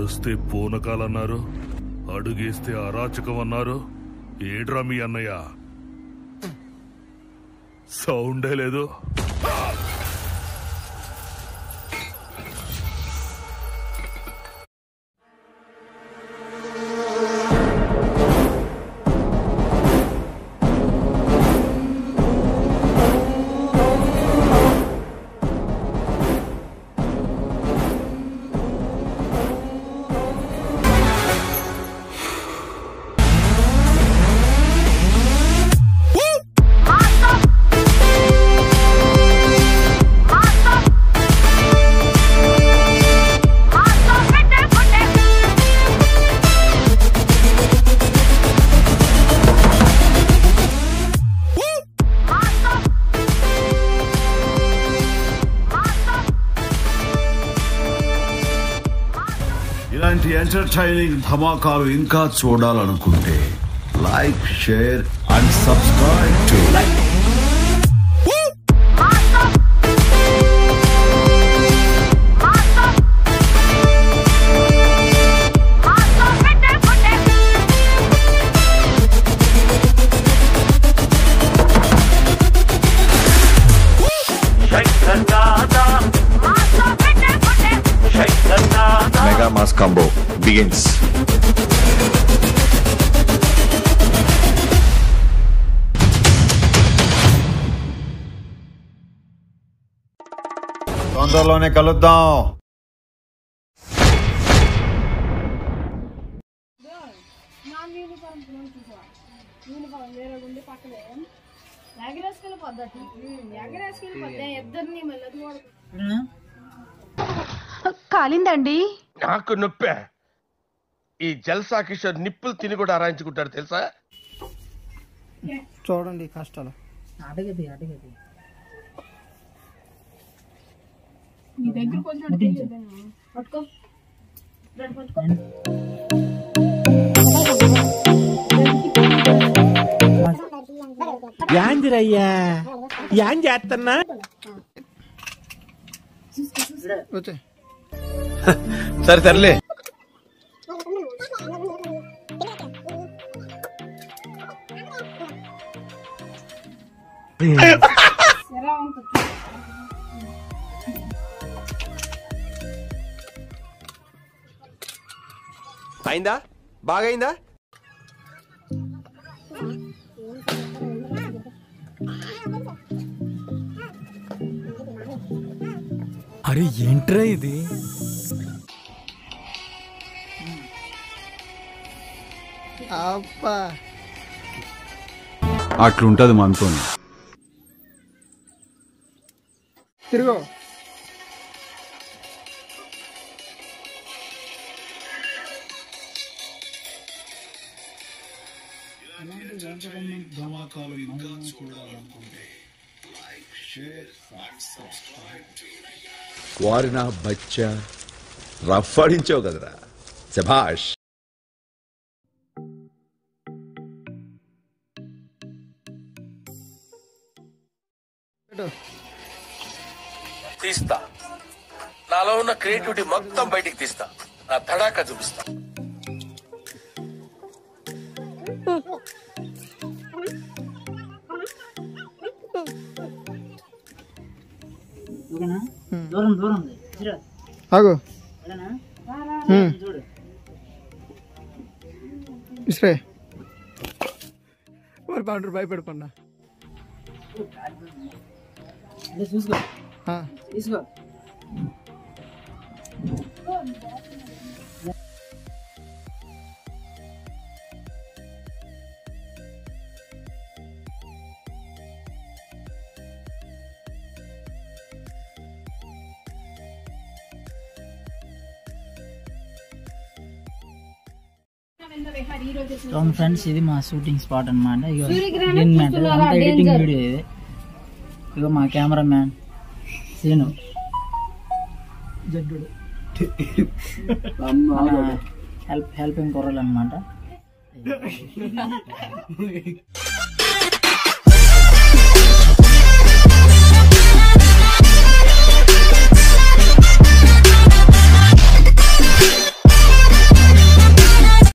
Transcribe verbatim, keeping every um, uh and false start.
నడుస్తే పూనకాలన్నారు, అడుగేస్తే అరాచకం అన్నారు. ఏడ్రా మీ అన్నయ్య, సౌండే లేదు. ఇలాంటి ఎంటర్టైనింగ్ ధమాకాలు ఇంకా చూడాలనుకుంటే like, share and subscribe to Mass combo begins. తొందరలోనే కలుద్దాం. కాలిందండి నాకు నొప్పే. ఈ జల్సా కిషోర్ నిప్పులు తిని కూడా ఆరాయించుకుంటాడు తెలుసా. చూడండి కష్టాలు. అడగది అడగది నీ దగ్గర కొంచెం పట్టుకో పట్టుకో. యాందిరయ్యా యాం చేస్తున్నా వచ్చే సరే సర్లే. అయిందా? బాగా అయిందా? అరే ఏంట్రా ఇది? అట్లుంటది మనతో. తిరుగు ధమాకాలు ఇంకా చూడాలనుకుంటే like, share and subscribe to వారి నా బచ్చా. రఫ్ ఆడించావు కదరా, శభాష్. తీస్తా నాలో ఉన్న క్రియేటివిటీ మొత్తం బయటికి తీస్తా, నా తడాకా చూపిస్తా. బాగుంటారు భయపడపన్నా. చూసుకో తీసుకో. ఫ్రెండ్స్, ఇది మా షూటింగ్ స్పాట్ అన్నమాట. ఎడిటింగ్ వీడియో ఇది. ఇక మా కెమెరా మ్యాన్ సీను జడ్డు హెల్ప్ హెల్పింగ్ కొరాలన్నమాట.